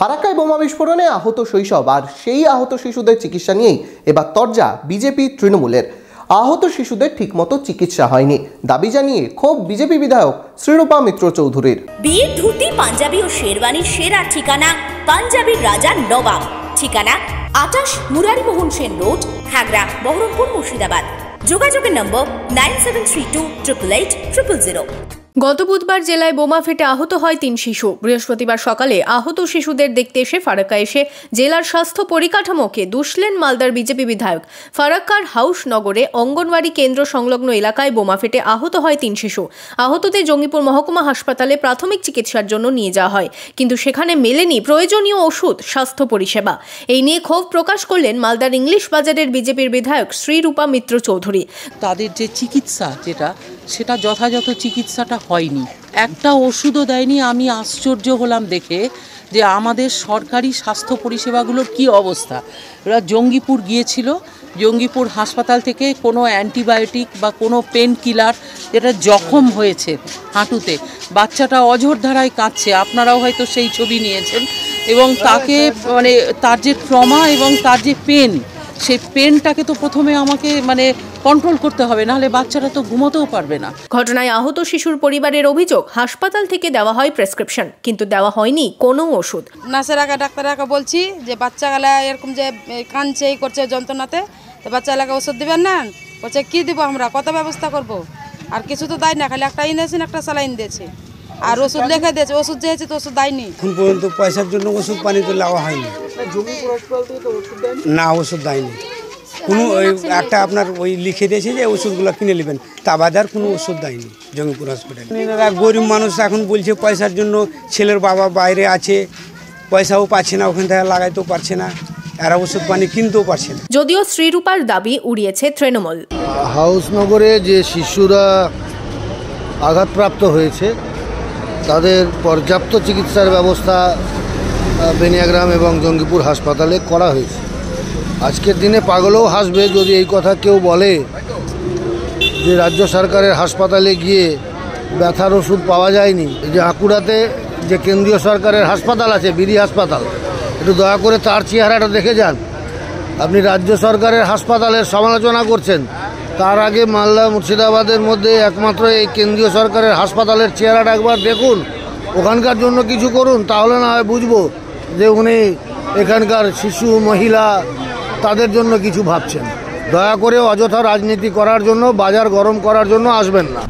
ফারাক্কায় বোমা বিস্ফোরণে আহত শৈশব আর সেই আহত শিশুদের চিকিৎসা নিয়েই এবার তরজা বিজেপি তৃণমূলের। আহত শিশুদের ঠিকমতো চিকিৎসা হয়নি দাবি জানিয়ে ক্ষোভ বিজেপি বিধায়ক শ্রীরূপা মিত্র চৌধুরীর। বিয়ে ধুতি পাঞ্জাবি ও শেরওয়ানির সেরা ঠিকানা পাঞ্জাবি রাজা নবাব। ঠিকানা ২৮ মুরারি মোহন সেন রোড, খাগড়া, বহরমপুর, মুর্শিদাবাদ। যোগাযোগের নম্বর 9732888000। গত বুধবার জেলায় বোমা ফেটে আহত হয় 3 শিশু। বৃহস্পতিবার সকালে আহত শিশুদের দেখতে এসে ফারাক্কা এসে জেলার স্বাস্থ্য পরিকাঠামোকে দুষলেন মালদার বিজেপি বিধায়ক। ফারাক্কার হাউসনগরে অঙ্গনওয়াড়ি কেন্দ্র সংলগ্ন এলাকায় বোমা ফেটে আহত হয় 3 শিশু। আহতদের জঙ্গিপুর মহকুমা হাসপাতালে প্রাথমিক চিকিৎসার জন্য নিয়ে যাওয়া হয়, কিন্তু সেখানে মেলেনি প্রয়োজনীয় ওষুধ, স্বাস্থ্য পরিষেবা। এই নিয়ে ক্ষোভ প্রকাশ করলেন মালদার ইংলিশ বাজারের বিজেপির বিধায়ক শ্রীরূপা মিত্র চৌধুরী। তাদের যে চিকিৎসা, সেটা যথাযথ চিকিৎসাটা হয়নি, একটা ওষুধও দেয়নি। আমি আশ্চর্য হলাম দেখে যে আমাদের সরকারি স্বাস্থ্য পরিষেবাগুলোর কি অবস্থা। ওরা জঙ্গিপুর গিয়েছিল, জঙ্গিপুর হাসপাতাল থেকে কোনো অ্যান্টিবায়োটিক বা কোনো পেন কিলার, যেটা জখম হয়েছে হাঁটুতে, বাচ্চাটা অঝোর ধারায় কাঁদছে, আপনারাও হয়তো সেই ছবি নিয়েছেন, এবং তাকে তার যে ট্রমা এবং তার যে পেন, সেই পেনটাকে তো প্রথমে আমাকে কন্ট্রোল করতে হবে, নাহলে বাচ্চারা তো ঘুমোতেও পারবে না। ঘটনায় আহত শিশুর পরিবারের অভিযোগ, হাসপাতাল থেকে দেওয়া হয় প্রেসক্রিপশন, কিন্তু দেওয়া হয়নি কোনো ওষুধ। নার্সেরাকে, ডাক্তাররাকে বলছি যে বাচ্চাগুলা এরকম যে কাঁদছে, এই করছে যন্ত্রণাতে, তো বাচ্চাগুলাকে ওষুধ দেবেন না? বলছে কি দিব আমরা, কত ব্যবস্থা করব, আর কিছু তো দেয় না, খালি একটা ইনজেকশন, একটা স্যালাইন দিয়েছে, আর ওষুধ লেখা দিয়েছে। ওষুধ দিয়েছে তো ওষুধ দেয়নি, এখন পর্যন্ত পয়সার জন্য ওষুধ পানি তো নেওয়া হয়নি, না ওষুধ দেয়নি। কোনো একটা আপনার লিখে দিয়েছে যে ওষুধগুলো কিনে নেবেন, তা বাদে আর কোনো ওষুধ দেয়নি জঙ্গিপুর হসপিটালে। গরিব মানুষ এখন বলছে পয়সার জন্য, ছেলের বাবা বাইরে আছে, পয়সাও পাচ্ছে না, ওখান থেকে লাগাইতেও পারছে না, আর ওষুধ পানি কিনতেও পারছে না। যদিও শ্রীরূপার দাবি উড়িয়েছে তৃণমূল। হাউসনগরে যে শিশুরা আঘাতপ্রাপ্ত হয়েছে তাদের পর্যাপ্ত চিকিৎসার ব্যবস্থা বেনিয়াগ্রাম এবং জঙ্গিপুর হাসপাতালে করা হয়েছে। আজকের দিনে পাগলেও হাসবে যদি এই কথা কেউ বলে যে রাজ্য সরকারের হাসপাতালে গিয়ে ব্যথার ওষুধ পাওয়া যায়নি। যে আকুড়াতে যে কেন্দ্রীয় সরকারের হাসপাতাল আছে, বিড়ি হাসপাতাল, একটু দয়া করে তার চেহারাটা দেখে যান। আপনি রাজ্য সরকারের হাসপাতালের সমালোচনা করছেন, তার আগে মালদা মুর্শিদাবাদের মধ্যে একমাত্র এই কেন্দ্রীয় সরকারের হাসপাতালের চেহারাটা একবার দেখুন, ওখানকার জন্য কিছু করুন, তাহলে না হয় বুঝবো যে উনি এখানকার শিশু, মহিলা, তাদের জন্য কিছু ভাবছেন। দয়া করে অযথা রাজনীতি করার জন্য, বাজার গরম করার জন্য আসবেন না।